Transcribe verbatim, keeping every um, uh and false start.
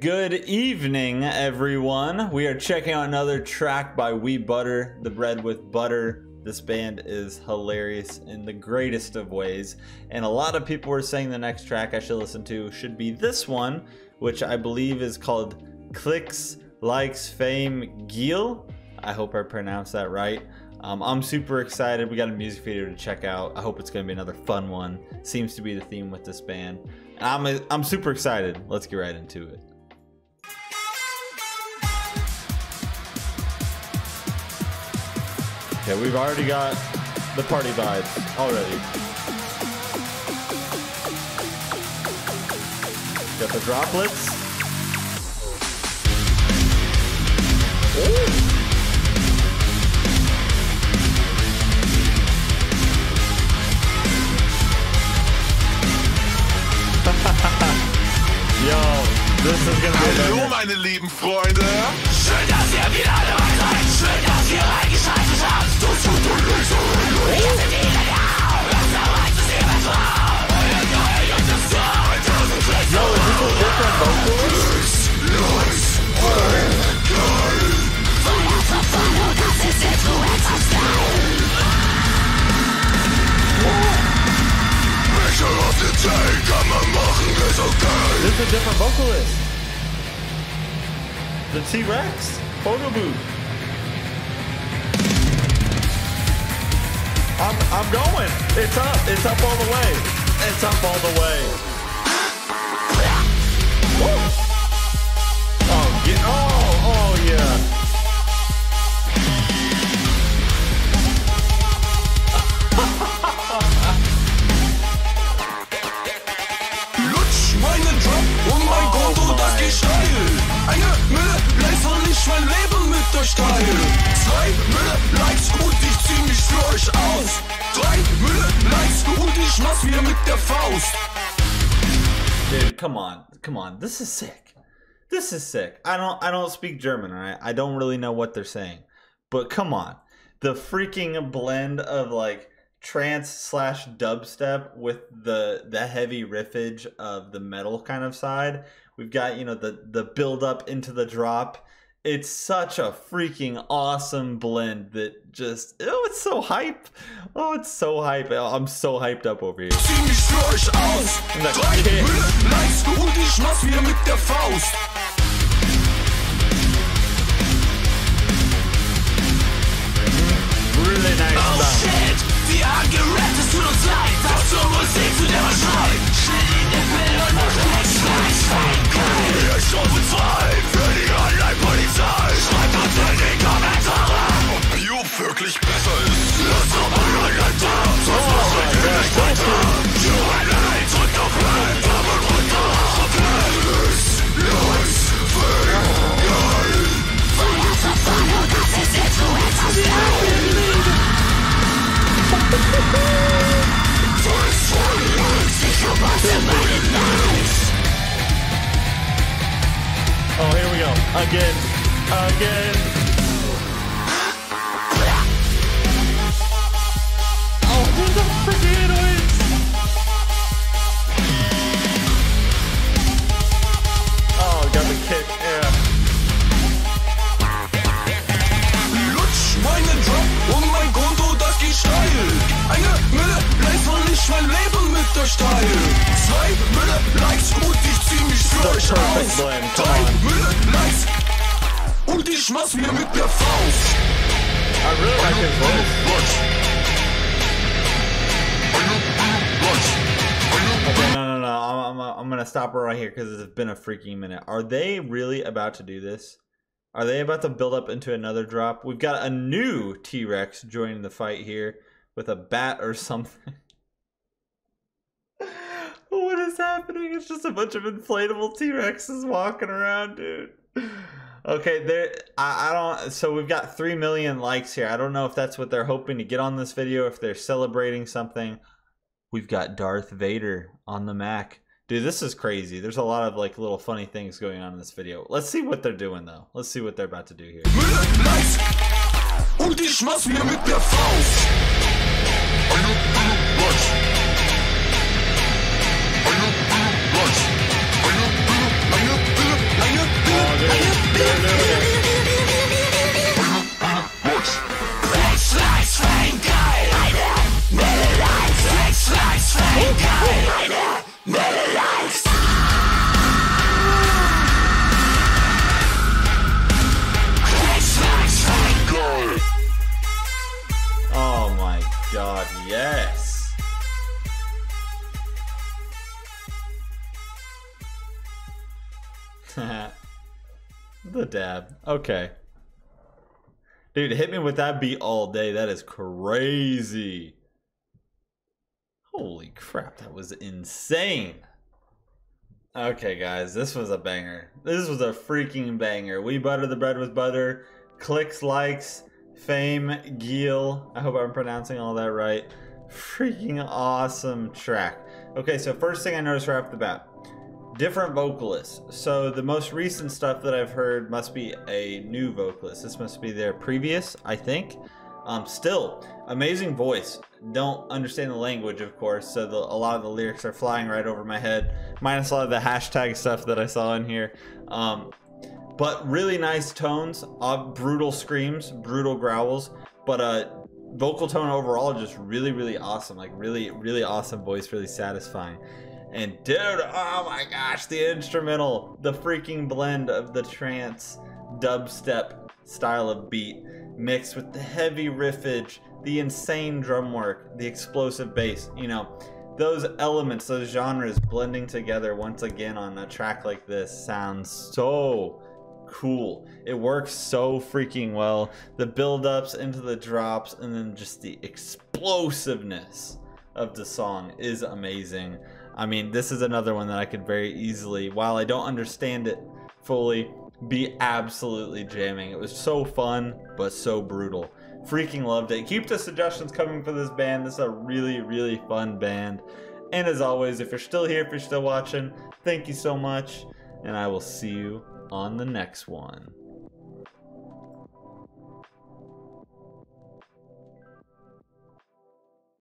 Good evening, everyone. We are checking out another track by We Butter The Bread With Butter. This band is hilarious in the greatest of ways. And a lot of people were saying the next track I should listen to should be this one, which I believe is called Klicks Likes Fame Geil. I hope I pronounced that right. Um, I'm super excited. We got a music video to check out. I hope it's going to be another fun one. Seems to be the theme with this band. I'm, I'm super excited. Let's get right into it. Okay, we've already got the party vibes already. Got the droplets. Ooh. Das ist ganz Hallo geil. Meine lieben Freunde! Schön, dass ihr wieder dabei seid! Schön, dass ihr reingeschaltet habt! Du tut du Lüse! Ich hasse die Legal! Das erreicht es ihr mit Raum! Euer Geil und das Tor! zweitausendsechs! Yo, is this a different vocal? Klicks, Likes, Fame, Geil! Feuer für Feuer, das ist der Truhetzers Geil! Pressure off the tail, kann man machen, ist okay! This is a different vocalist! The T-Rex! Photo booth! I'm, I'm going! It's up! It's up all the way! It's up all the way! Woo. Oh, yeah! Oh, oh, yeah! Lutsch meinen Drop und mein Konto, das geht steil! Eine Mülle Likes soll nicht mein Leben mit euch teilen. Zwei Mülle Likes und ich zieh mich für euch aus. Drei Mülle Likes und ich mach's mir mit der Faust. Dude, come on, come on. This is sick. This is sick. I don't, I don't speak German, right? I don't really know what they're saying, but come on, the freaking blend of like trance slash dubstep with the the heavy riffage of the metal kind of side. We've got, you know, the, the build up into the drop. It's such a freaking awesome blend that just, oh, it's so hype. Oh, it's so hype. I'm so hyped up over here. Really nice stuff. Oh, here we go. Again. Again. Oh, who the freaking is? Oh, got the kick. Yeah. Lutsch meinen Drop und mein Konto, das geht steil. Eine Mülle Likes soll nicht mein Leben mit euch teilen. Zwei Mülle Likes und ich zieh mich für euch aus. Drei Mülle Likes und ich mach's mir mit der Faust. I really like his voice. Okay, no, no, no. I'm, I'm, I'm gonna stop it right here because it's been a freaking minute. Are they really about to do this? Are they about to build up into another drop? We've got a new T-Rex joining the fight here with a bat or something. What is happening? It's just a bunch of inflatable T-Rexes walking around, dude. Okay, there. I, I don't. So we've got three million likes here. I don't know if that's what they're hoping to get on this video, if they're celebrating something. We've got Darth Vader on the Mac. Dude, this is crazy. There's a lot of like little funny things going on in this video. Let's see what they're doing though. Let's see what they're about to do here. I The dab. Okay. Dude, hit me with that beat all day. That is crazy. Holy crap, that was insane. Okay, guys, this was a banger. This was a freaking banger. We Butter the Bread with Butter. Klicks Likes Fame Geil. I hope I'm pronouncing all that right. Freaking awesome track. Okay, so first thing I noticed right off the bat. Different vocalists. So the most recent stuff that I've heard must be a new vocalist. This must be their previous, I think. Um, still, amazing voice. Don't understand the language, of course, so the, a lot of the lyrics are flying right over my head, minus a lot of the hashtag stuff that I saw in here. Um, but really nice tones, uh, brutal screams, brutal growls, but uh, vocal tone overall just really, really awesome. Like really, really awesome voice, really satisfying. And dude, oh my gosh, the instrumental, the freaking blend of the trance dubstep style of beat mixed with the heavy riffage, the insane drum work, the explosive bass, you know, those elements, those genres blending together once again on a track like this sounds so cool. It works so freaking well. The build-ups into the drops and then just the explosiveness of the song is amazing. I mean, this is another one that I could very easily, while I don't understand it fully, be absolutely jamming. It was so fun, but so brutal. Freaking loved it. Keep the suggestions coming for this band. This is a really, really fun band. And as always, if you're still here, if you're still watching, thank you so much. And I will see you on the next one.